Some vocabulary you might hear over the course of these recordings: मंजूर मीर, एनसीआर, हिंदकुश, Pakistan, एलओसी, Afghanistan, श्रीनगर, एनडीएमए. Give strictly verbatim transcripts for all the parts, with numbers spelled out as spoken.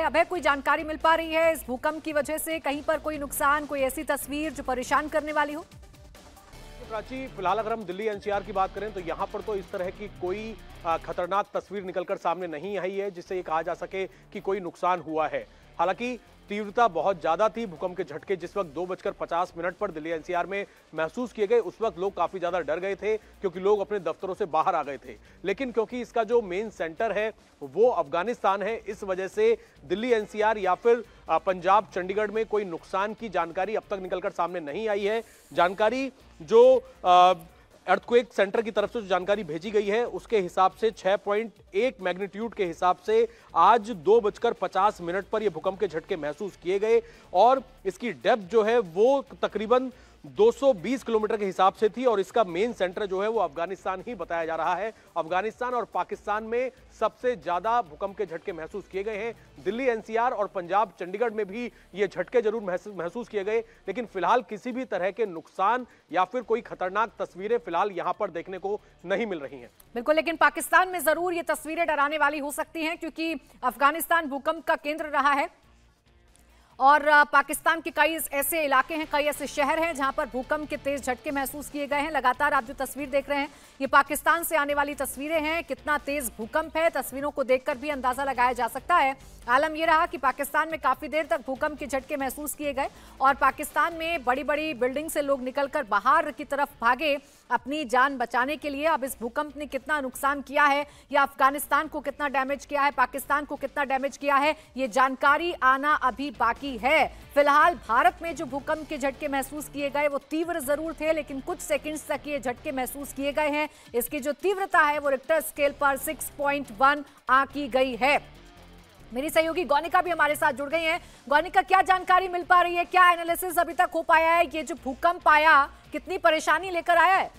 अब कोई जानकारी मिल पा रही है इस भूकंप की वजह से कहीं पर कोई नुकसान, कोई ऐसी तस्वीर जो परेशान करने वाली हो? प्राची, फिलहाल अगर हम दिल्ली एनसीआर की बात करें तो यहाँ पर तो इस तरह की कोई खतरनाक तस्वीर निकलकर सामने नहीं आई है जिससे ये कहा जा सके कि कोई नुकसान हुआ है। हालांकि तीव्रता बहुत ज़्यादा थी, भूकंप के झटके जिस वक्त दो बजकर पचास मिनट पर दिल्ली एनसीआर में महसूस किए गए उस वक्त लोग काफ़ी ज़्यादा डर गए थे क्योंकि लोग अपने दफ्तरों से बाहर आ गए थे। लेकिन क्योंकि इसका जो मेन सेंटर है वो अफगानिस्तान है, इस वजह से दिल्ली एनसीआर या फिर पंजाब चंडीगढ़ में कोई नुकसान की जानकारी अब तक निकलकर सामने नहीं आई है। जानकारी जो आ, अर्थक्वेक सेंटर की तरफ से जो जानकारी भेजी गई है उसके हिसाब से छह पॉइंट एक मैग्नीट्यूड के हिसाब से आज दो बजकर पचास मिनट पर यह भूकंप के झटके महसूस किए गए और इसकी डेप्थ जो है वो तकरीबन दो सौ बीस किलोमीटर के हिसाब से थी और इसका मेन सेंटर जो है वो अफगानिस्तान ही बताया जा रहा है। अफगानिस्तान और पाकिस्तान में सबसे ज़्यादा भूकंप के झटके महसूस किए गए हैं। दिल्ली एनसीआर और पंजाब चंडीगढ़ में भी ये झटके जरूर महसूस किए गए, लेकिन फिलहाल किसी भी तरह के नुकसान या फिर कोई खतरनाक तस्वीरें फिलहाल यहाँ पर देखने को नहीं मिल रही हैं। बिल्कुल, लेकिन पाकिस्तान में ज़रूर ये तस्वीरें डराने वाली हो सकती हैं क्योंकि अफगानिस्तान भूकंप का केंद्र रहा है और पाकिस्तान के कई ऐसे इलाके हैं, कई ऐसे शहर हैं जहां पर भूकंप के तेज झटके महसूस किए गए हैं। लगातार आप जो तस्वीर देख रहे हैं ये पाकिस्तान से आने वाली तस्वीरें हैं। कितना तेज भूकंप है तस्वीरों को देखकर भी अंदाजा लगाया जा सकता है। आलम यह रहा कि पाकिस्तान में काफ़ी देर तक भूकंप के झटके महसूस किए गए और पाकिस्तान में बड़ी बड़ी बिल्डिंग से लोग निकलकर बाहर की तरफ भागे अपनी जान बचाने के लिए। अब इस भूकंप ने कितना नुकसान किया है या अफगानिस्तान को कितना डैमेज किया है, पाकिस्तान को कितना डैमेज किया है, ये जानकारी आना अभी बाकी है। फिलहाल भारत में जो भूकंप के झटके महसूस किए गए वो तीव्र जरूर थे, लेकिन कुछ सेकंड्स तक ये झटके महसूस किए गए हैं। इसकी जो तीव्रता है वो रिक्टर स्केल पर सिक्स पॉइंट वन आंकी गई है। मेरी सहयोगी गौनिका भी हमारे साथ जुड़ गई हैं। गौनिका, क्या जानकारी मिल पा रही है, क्या एनालिसिस अभी तक हो पाया है, ये जो भूकंप आया कितनी परेशानी लेकर आया है?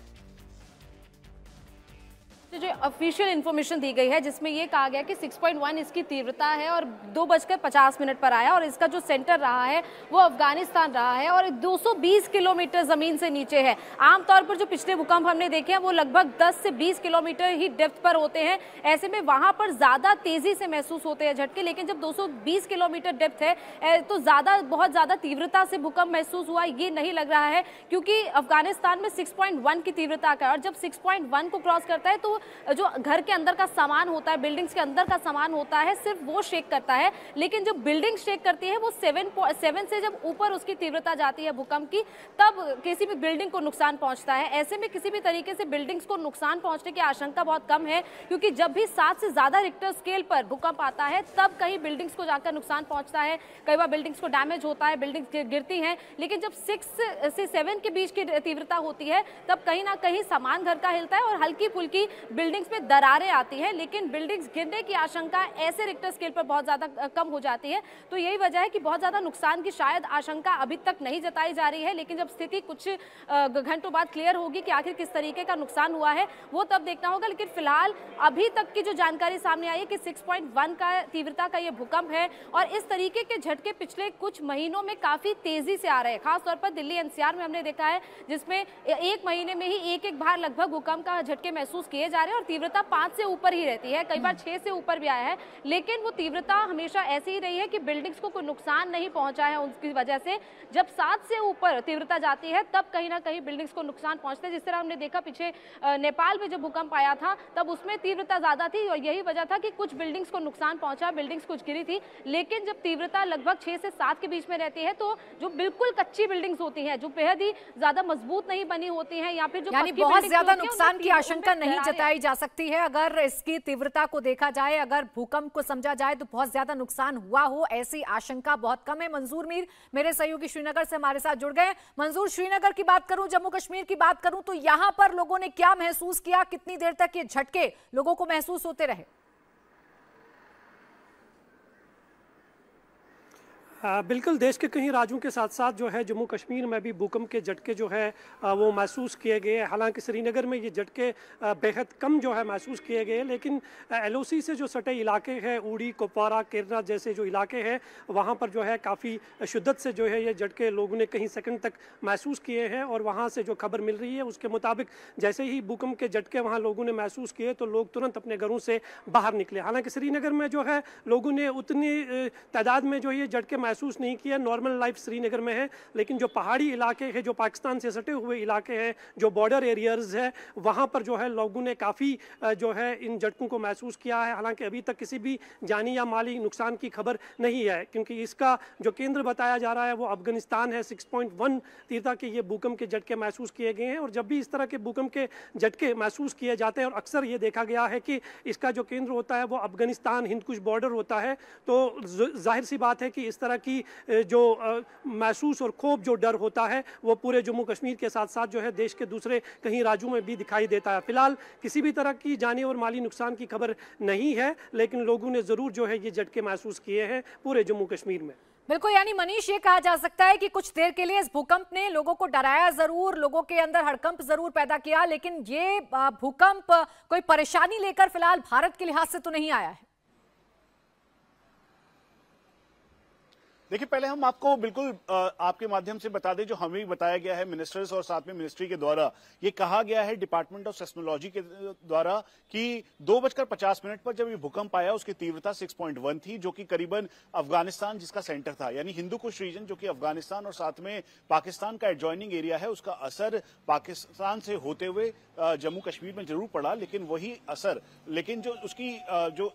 जो ऑफिशियल इन्फॉर्मेशन दी गई है जिसमें यह कहा गया कि सिक्स पॉइंट वन इसकी तीव्रता है और दो बजकर पचास मिनट पर आया और इसका जो सेंटर रहा है वो अफगानिस्तान रहा है और दो सौ बीस किलोमीटर ज़मीन से नीचे है। आमतौर पर जो पिछले भूकंप हमने देखे हैं वो लगभग दस से बीस किलोमीटर ही डेप्थ पर होते हैं, ऐसे में वहाँ पर ज़्यादा तेज़ी से महसूस होते हैं झटके। लेकिन जब दो सौ बीस किलोमीटर डेप्थ है तो ज़्यादा बहुत ज़्यादा तीव्रता से भूकंप महसूस हुआ ये नहीं लग रहा है क्योंकि अफगानिस्तान में सिक्स पॉइंट वन की तीव्रता का है और जब सिक्स पॉइंट वन को क्रॉस करता है तो जो घर के अंदर का सामान होता है, बिल्डिंग्स के अंदर का सामान होता है, सिर्फ वो शेक करता है। लेकिन जो बिल्डिंग शेक करती है वो सेवन सेवन से जब ऊपर उसकी तीव्रता जाती है भूकंप की तब किसी भी बिल्डिंग को नुकसान पहुंचता है। ऐसे में किसी भी तरीके से बिल्डिंग्स को नुकसान पहुंचने की आशंका बहुत कम है क्योंकि जब भी सात से ज़्यादा रिक्टर स्केल पर भूकंप आता है तब कहीं बिल्डिंग्स को जाकर नुकसान पहुँचता है, कई बार बिल्डिंग्स को डैमेज होता है, बिल्डिंग्स गिरती हैं। लेकिन जब सिक्स से सेवन के बीच की तीव्रता होती है तब कहीं ना कहीं सामान घर का हिलता है और हल्की फुल्की बिल्डिंग्स में दरारें आती हैं, लेकिन बिल्डिंग्स गिरने की आशंका ऐसे रिक्टर स्केल पर बहुत ज़्यादा कम हो जाती है। तो यही वजह है कि बहुत ज़्यादा नुकसान की शायद आशंका अभी तक नहीं जताई जा रही है, लेकिन जब स्थिति कुछ घंटों बाद क्लियर होगी कि आखिर किस तरीके का नुकसान हुआ है वो तब देखना होगा। लेकिन फिलहाल अभी तक की जो जानकारी सामने आई है कि सिक्स पॉइंट वन का तीव्रता का ये भूकंप है और इस तरीके के झटके पिछले कुछ महीनों में काफ़ी तेज़ी से आ रहे हैं। खासतौर पर दिल्ली एनसीआर में हमने देखा है जिसमें एक महीने में ही एक एक बार लगभग भूकंप का झटके महसूस किए जा रहे हैं और तीव्रता पांच से ऊपर ही रहती है, कई बार छह से ऊपर भी आया है। लेकिन वो तीव्रता हमेशा ऐसी ही रही है कि बिल्डिंग्स को कोई नुकसान नहीं पहुंचा है उसकी वजह से। जब सात से ऊपर तीव्रता जाती है तब कहीं ना कहीं बिल्डिंग्स को नुकसान पहुंचता है। जिस तरह हमने देखा पीछे नेपाल में जब भूकंप आया था तब उसमें तीव्रता ज़्यादा थी और यही वजह था कि कुछ बिल्डिंग्स को नुकसान पहुंचा, बिल्डिंग्स कुछ गिरी थी। लेकिन जब तीव्रता लगभग छः से सात के बीच में रहती है तो जो बिल्कुल कच्ची बिल्डिंग्स होती हैं, जो बेहद ही ज़्यादा मजबूत नहीं बनी होती हैं या फिर जो बहुत ज़्यादा नुकसान की आशंका नहीं जताई जा सकती है, अगर इसकी तीव्रता को देखा जाए, अगर भूकंप को समझा जाए तो बहुत ज्यादा नुकसान हुआ हो ऐसी आशंका बहुत कम है। मंजूर मीर मेरे सहयोगी श्रीनगर से हमारे साथ जुड़ गए। मंजूर, श्रीनगर की बात करूं, जम्मू कश्मीर की बात करूं तो यहां पर लोगों ने क्या महसूस किया, कितनी देर तक ये झटके लोगों को महसूस होते रहे? बिल्कुल देश के कई राज्यों के साथ साथ जो है जम्मू कश्मीर में भी भूकंप के झटके जो है वो महसूस किए गए। हालांकि श्रीनगर में ये झटके बेहद कम जो है महसूस किए गए, लेकिन एलओसी से जो सटे इलाके हैं, उड़ी, कुपवारा, केरना जैसे जो इलाके हैं, वहाँ पर जो है काफ़ी शिद्दत से जो है ये झटके लोगों ने कहीं सेकंड तक महसूस किए हैं। और वहाँ से जो खबर मिल रही है उसके मुताबिक जैसे ही भूकंप के झटके वहाँ लोगों ने महसूस किए तो लोग तुरंत अपने घरों से बाहर निकले। हालाँकि श्रीनगर में जो है लोगों ने उतनी तादाद में जो ये झटके महसूस नहीं किया, नॉर्मल लाइफ श्रीनगर में है। लेकिन जो पहाड़ी इलाके हैं, जो पाकिस्तान से सटे हुए इलाके हैं, जो बॉर्डर एरियाज है, वहाँ पर जो है लोगों ने काफ़ी जो है इन झटकों को महसूस किया है। हालांकि अभी तक किसी भी जानी या माली नुकसान की खबर नहीं है, क्योंकि इसका जो केंद्र बताया जा रहा है वो अफगानिस्तान है। सिक्स पॉइंट वन तीव्रता के ये भूकंप के झटके महसूस किए गए हैं। और जब भी इस तरह के भूकंप के झटके महसूस किए जाते हैं, और अक्सर ये देखा गया है कि इसका जो केंद्र होता है वो अफगानिस्तान हिंदकुश बॉर्डर होता है, तो जाहिर सी बात है कि इस तरह की जो महसूस और खौफ जो डर होता है वो पूरे जम्मू कश्मीर के साथ साथ जो है देश के दूसरे कहीं राज्यों में भी दिखाई देता है। फिलहाल किसी भी तरह की जानी और माली नुकसान की खबर नहीं है, लेकिन लोगों ने ज़रूर जो है ये झटके महसूस किए हैं पूरे जम्मू कश्मीर में। बिल्कुल, यानी मनीष ये कहा जा सकता है कि कुछ देर के लिए इस भूकंप ने लोगों को डराया जरूर, लोगों के अंदर हड़कंप जरूर पैदा किया, लेकिन ये भूकंप कोई परेशानी लेकर फिलहाल भारत के लिहाज से तो नहीं आया है। देखिए, पहले हम आपको बिल्कुल आपके माध्यम से बता दें जो हमें बताया गया है मिनिस्टर्स और साथ में मिनिस्ट्री के द्वारा, ये कहा गया है डिपार्टमेंट ऑफ सेस्मोलॉजी के द्वारा कि दो बजकर पचास मिनट पर जब ये भूकंप आया उसकी तीव्रता सिक्स पॉइंट वन थी, जो कि करीबन अफगानिस्तान जिसका सेंटर था, यानी हिंदू कुश रीजन जो कि अफगानिस्तान और साथ में पाकिस्तान का एडजॉइनिंग एरिया है, उसका असर पाकिस्तान से होते हुए जम्मू कश्मीर में जरूर पड़ा। लेकिन वही असर, लेकिन जो उसकी जो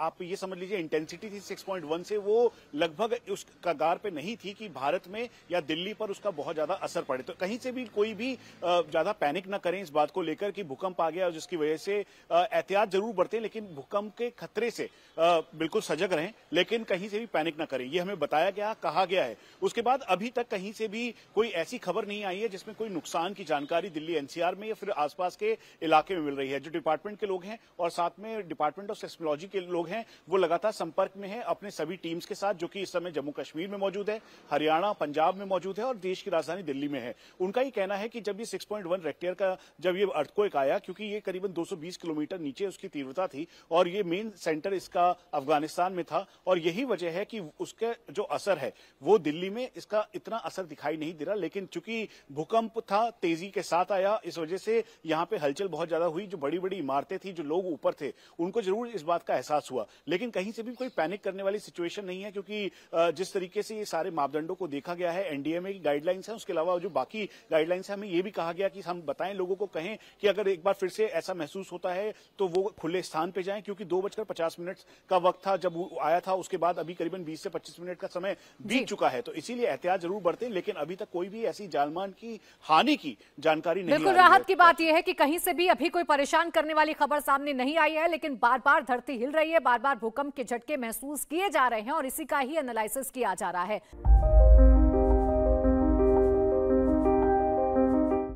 आप ये समझ लीजिए इंटेंसिटी थी सिक्स पॉइंट वन से, वो लगभग उस कगार पे नहीं थी कि भारत में या दिल्ली पर उसका बहुत ज्यादा असर पड़े। तो कहीं से भी कोई भी ज्यादा पैनिक ना करें इस बात को लेकर कि भूकंप आ गया और जिसकी वजह से एहतियात जरूर बरतें, लेकिन भूकंप के खतरे से बिल्कुल सजग रहें, लेकिन कहीं से भी पैनिक ना करें, ये हमें बताया गया, कहा गया है। उसके बाद अभी तक कहीं से भी कोई ऐसी खबर नहीं आई है जिसमें कोई नुकसान की जानकारी दिल्ली एनसीआर में या फिर आसपास के इलाके में मिल रही है। जो डिपार्टमेंट के लोग हैं और साथ में डिपार्टमेंट ऑफ सेस्मोलॉजी के लोग हैं, वो लगातार संपर्क में है अपने सभी टीम्स के साथ जो कि इस समय जम्मू कश्मीर में मौजूद है, हरियाणा, पंजाब में मौजूद है और देश की राजधानी दिल्ली में है। उनका ये कहना है कि जब ये सिक्स पॉइंट वन रेक्टियर का जब ये अर्थक्वेक आया, क्योंकि ये करीबन दो सौ बीस किलोमीटर नीचे उसकी तीव्रता थी और ये मेन सेंटर इसका अफगानिस्तान में था, और यही वजह है कि उसके जो असर है वो दिल्ली में इसका इतना असर दिखाई नहीं दे रहा। लेकिन चूंकि भूकंप था, तेजी के साथ आया, इस वजह से यहाँ पे हलचल बहुत ज्यादा हुई। जो बड़ी बड़ी इमारतें थी, जो लोग ऊपर थे, उनको जरूर इस बात का एहसास हुआ, लेकिन कहीं से भी कोई पैनिक करने वाली सिचुएशन नहीं है, क्योंकि जिस तरीके से ये सारे मापदंडों को देखा गया है, एनडीएमए की गाइडलाइंस है, उसके अलावा जो बाकी गाइडलाइंस है, हमें ये भी कहा गया कि हम बताएं लोगों को, कहें कि अगर एक बार फिर से ऐसा महसूस होता है तो वो खुले स्थान पे जाएं, क्योंकि दो बजकर पचास मिनट का वक्त था जब वो आया था, उसके बाद अभी करीबन बीस से पच्चीस मिनट का समय बीत चुका है, तो इसीलिए एहतियात जरूर बरतें। लेकिन अभी तक कोई भी ऐसी जानमान की हानि की जानकारी नहीं। बिल्कुल राहत की बात यह है कि कहीं से भी अभी कोई परेशान करने वाली खबर सामने नहीं आई है, लेकिन बार बार धरती हिल रही है, बार बार भूकंप के झटके महसूस किए जा रहे हैं और इसी का ही एनालिसिस किया जा रहा है।